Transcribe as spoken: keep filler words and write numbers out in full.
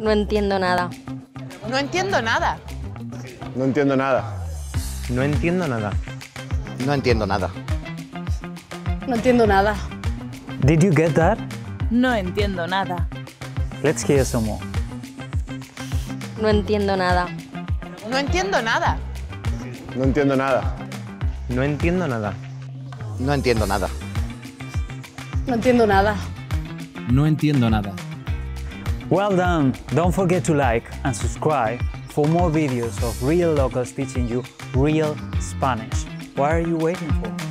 No entiendo nada. No entiendo nada. No entiendo nada. No entiendo nada. No entiendo nada. No entiendo nada. Did you get that? No entiendo nada. Let's hear some more. No entiendo nada. No entiendo nada. No entiendo nada. No entiendo nada. No entiendo nada. No entiendo nada. No entiendo nada. Well done. Don't forget to like and subscribe for more videos of real locals teaching you real Spanish. What are you waiting for?